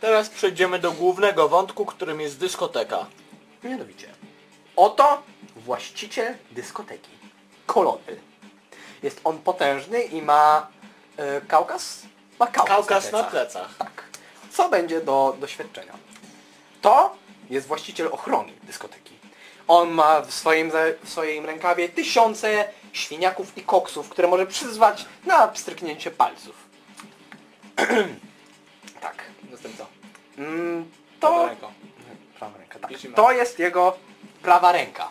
Teraz przejdziemy do głównego wątku, którym jest dyskoteka. Mianowicie, oto właściciel dyskoteki. Kolony. Jest on potężny i ma kaukaz? Ma kaukaz na plecach. Tak. Co będzie do doświadczenia? To jest właściciel ochrony dyskoteki. On ma w swoim rękawie tysiące świniaków i koksów, które może przyzwać na pstryknięcie palców. Tak, następca. Prawa ręka, tak. To jest jego prawa ręka.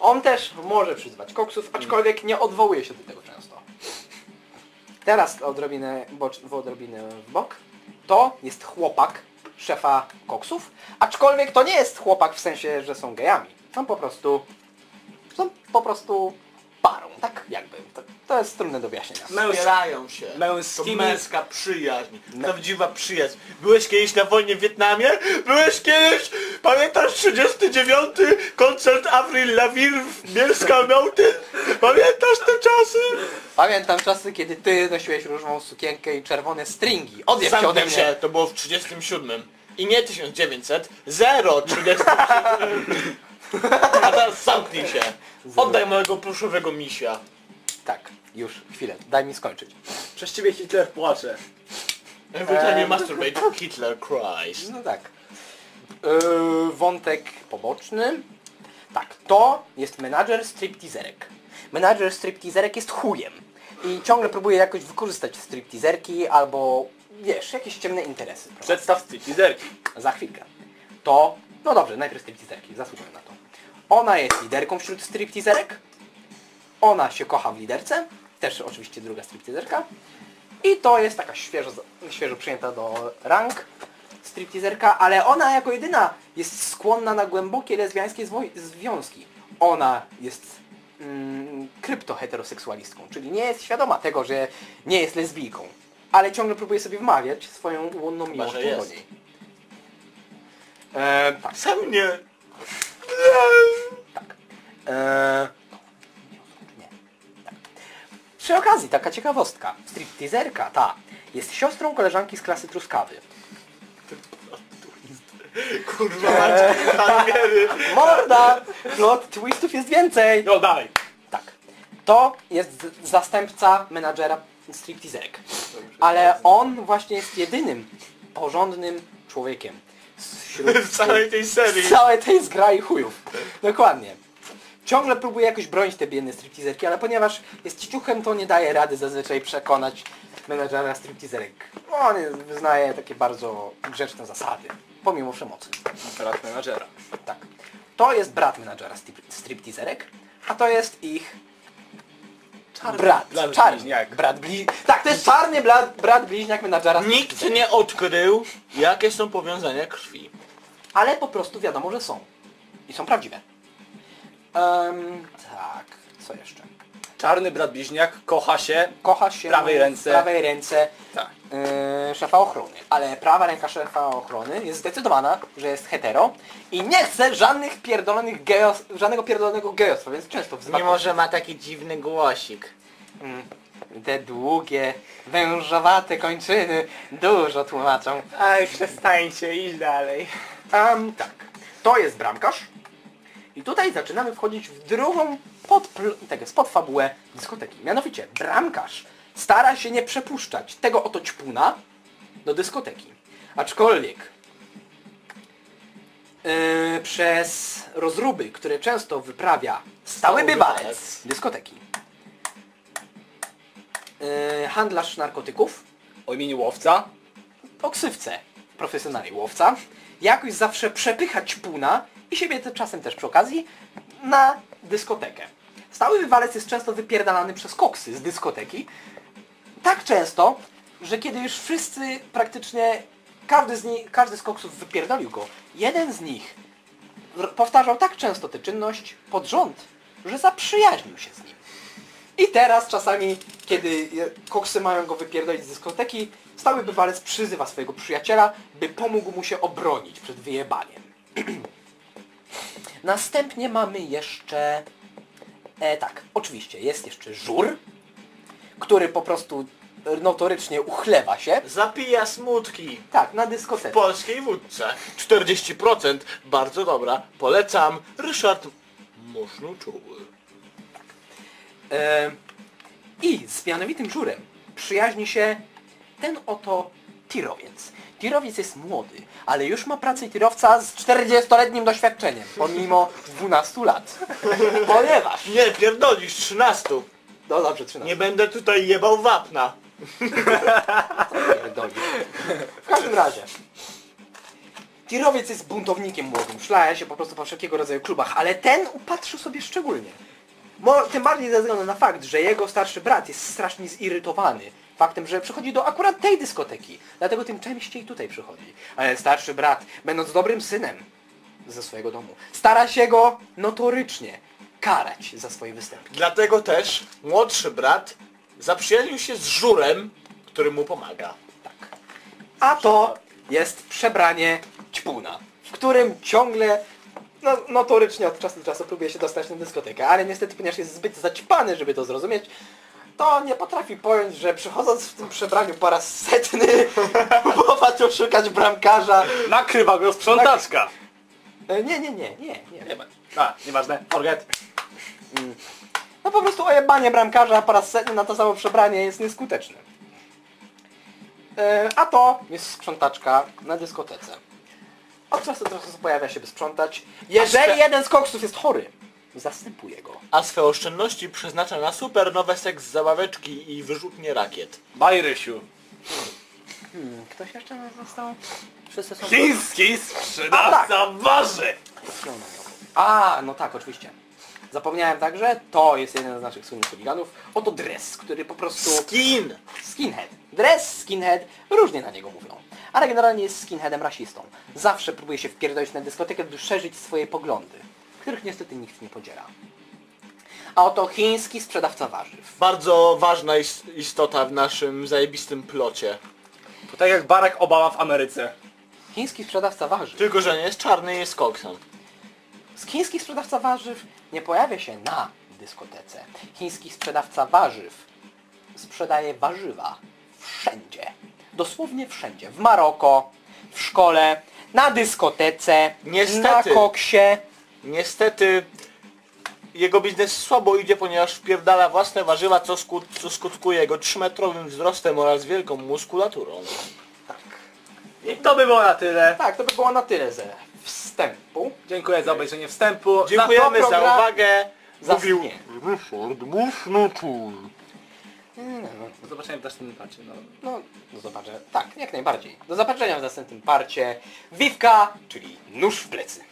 On też może przyzwać koksów, aczkolwiek nie odwołuje się do tego często. Teraz odrobinę w bok. To jest chłopak szefa koksów, aczkolwiek to nie jest chłopak w sensie, że są gejami. Są po prostu parą, tak jakby. To jest trudne do wyjaśnienia. Wspierają się. To męska przyjaźń. Prawdziwa przyjaźń. Byłeś kiedyś na wojnie w Wietnamie? Byłeś kiedyś? Pamiętasz 39. koncert Avril Lavigne w Bielska Mountain? Pamiętasz te czasy? Pamiętam czasy, kiedy ty nosiłeś różową sukienkę i czerwone stringi. Odjeb się ode mnie. To było w 37. I nie 1900. 037. A teraz zamknij się. Oddaj mojego pluszowego misia. Tak, już, chwilę, daj mi skończyć. Przez ciebie Hitler płacze. Every time you masturbate, Hitler cries. No tak. Wątek poboczny. Tak, to jest menadżer stripteaserek. Menadżer stripteaserek jest chujem. I ciągle próbuje jakoś wykorzystać stripteaserki albo, wiesz, jakieś ciemne interesy. Przedstaw stripteaserki. Za chwilkę. To, no dobrze, najpierw stripteaserki, zasługuję na to. Ona jest liderką wśród stripteaserek. Ona się kocha w liderce, też oczywiście druga stripteaserka. I to jest taka świeżo przyjęta do rank stripteaserka, ale ona jako jedyna jest skłonna na głębokie lesbijskie związki. Ona jest kryptoheteroseksualistką, czyli nie jest świadoma tego, że nie jest lesbijką, ale ciągle próbuje sobie wmawiać swoją łonną miłość do niej. Tak. Sam nie. Tak. Przy okazji, taka ciekawostka. Stripteaserka ta jest siostrą koleżanki z klasy Truskawy. Kurwa, morda! Plot twistów jest więcej! No dalej! Tak. To jest zastępca menadżera stripteaserek. Ale on właśnie jest jedynym porządnym człowiekiem. W całej tej serii. W całej tej zgrai chujów. Dokładnie. Ciągle próbuje jakoś bronić te biedne stripteaserki, ale ponieważ jest ciuchem, to nie daje rady zazwyczaj przekonać menedżera stripteaserek. On wyznaje takie bardzo grzeczne zasady, pomimo przemocy. Brat menadżera. Tak. To jest brat menadżera stripteaserek, a to jest ich brat bliźniak. Tak, to jest czarny brat bliźniak menadżera. Nikt nie odkrył, jakie są powiązania krwi. Ale po prostu wiadomo, że są. I są prawdziwe. Tak, co jeszcze? Czarny brat bliźniak kocha się prawej ręce tak. Szefa ochrony. Ale prawa ręka szefa ochrony jest zdecydowana, że jest hetero i nie chce żadnych pierdolonych gejos, żadnego pierdolonego gejostwa, więc często wzywa. Mimo, że ma taki dziwny głosik. Te długie, wężowate kończyny dużo tłumaczą. Aj, przestańcie, iść dalej. Tak, to jest bramkarz. I tutaj zaczynamy wchodzić w drugą podfabułę dyskoteki. Mianowicie bramkarz stara się nie przepuszczać tego oto ćpuna do dyskoteki. Aczkolwiek przez rozruby, które często wyprawia stały bywalec dyskoteki, handlarz narkotyków o imieniu Łowca, o ksywce profesjonalnej Łowca, jakoś zawsze przepycha ćpuna i siebie czasem też przy okazji, na dyskotekę. Stały wywalec jest często wypierdalany przez koksy z dyskoteki. Tak często, że kiedy już wszyscy praktycznie, każdy z koksów wypierdolił go, jeden z nich powtarzał tak często tę czynność pod rząd, że zaprzyjaźnił się z nim. I teraz czasami, kiedy koksy mają go wypierdolić z dyskoteki, stały bywalec przyzywa swojego przyjaciela, by pomógł mu się obronić przed wyjebaniem. Następnie mamy jeszcze... tak, oczywiście, jest jeszcze żur, który po prostu notorycznie uchlewa się. Zapija smutki. Tak, na dyskotece. W polskiej wódce. 40%, bardzo dobra. Polecam. Ryszard Mosznoczoły. Tak. I z mianowitym żurem przyjaźni się ten oto tirowiec. Tirowiec jest młody, ale już ma pracę tirowca z 40-letnim doświadczeniem, pomimo 12 lat. Ponieważ... Nie, pierdolisz, 13. No dobrze, 13. Nie będę tutaj jebał wapna. W każdym razie... Tirowiec jest buntownikiem młodym, szlaja się po prostu po wszelkiego rodzaju klubach, ale ten upatrzył sobie szczególnie. Tym bardziej ze względu na fakt, że jego starszy brat jest strasznie zirytowany faktem, że przychodzi do akurat tej dyskoteki. Dlatego tym częściej tutaj przychodzi. Ale starszy brat, będąc dobrym synem ze swojego domu, stara się go notorycznie karać za swoje występki. Dlatego też młodszy brat zaprzyjaźnił się z żurem, który mu pomaga. Tak. A to jest przebranie ćpuna, w którym ciągle... No, notorycznie od czasu do czasu próbuje się dostać na dyskotekę, ale niestety, ponieważ jest zbyt zaćpany, żeby to zrozumieć, to nie potrafi pojąć, że przychodząc w tym przebraniu po raz setny próbować oszukać bramkarza. Nakrywa go sprzątaczka. Nie. A, nieważne, forget. No po prostu ojebanie bramkarza po raz setny na to samo przebranie jest nieskuteczne. A to jest sprzątaczka na dyskotece. Od czasu do czasu pojawia się, by sprzątać. Jeżeli jeden z koksów jest chory, zastępuje go. A swe oszczędności przeznacza na super nowe seks zabaweczki i wyrzutnie rakiet. Baj, Rysiu. Ktoś jeszcze nas został? Wszyscy są... Chiński sprzedawca warzy! A, no tak, oczywiście. Zapomniałem także, to jest jeden z naszych słynnych chuliganów. Oto Dress, który po prostu... Skinhead. Dress, skinhead, różnie na niego mówią. Ale generalnie jest skinheadem rasistą. Zawsze próbuje się wpierdolić na dyskotekę, by szerzyć swoje poglądy, których niestety nikt nie podziela. A oto chiński sprzedawca warzyw. Bardzo ważna istota w naszym zajebistym plocie. To tak jak Barak Obama w Ameryce. Chiński sprzedawca warzyw. Tylko, że nie jest czarny, jest koksem. Chiński sprzedawca warzyw nie pojawia się na dyskotece. Chiński sprzedawca warzyw sprzedaje warzywa wszędzie. Dosłownie wszędzie. W Maroko, w szkole, na dyskotece, na koksie. Niestety jego biznes słabo idzie, ponieważ wpierdala własne warzywa, co skutkuje jego 3-metrowym wzrostem oraz wielką muskulaturą. Tak. I to by było na tyle. Tak, to by było na tyle ze wstępu. Dziękuję za obejrzenie wstępu. Dziękujemy za uwagę. Mówił Ryszard Mosznoczoły. Do zobaczenia w następnym parcie. No zobaczę. Tak, jak najbardziej. Do zobaczenia w następnym parcie. Vivka, czyli nóż w plecy.